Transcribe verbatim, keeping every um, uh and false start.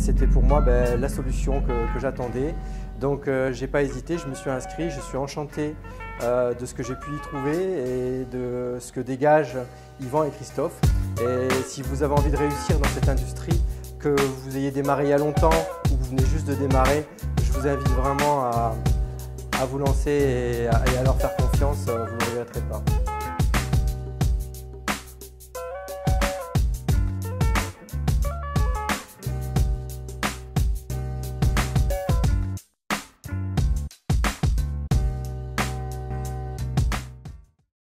C'était pour moi ben, la solution que, que j'attendais. Donc euh, j'ai pas hésité, je me suis inscrit, je suis enchanté euh, de ce que j'ai pu y trouver et de ce que dégagent Yvan et Christophe. Et si vous avez envie de réussir dans cette industrie, que vous ayez démarré il y a longtemps ou que vous venez juste de démarrer, je vous invite vraiment à, à vous lancer et à, et à leur faire confiance, vous ne le regretterez pas.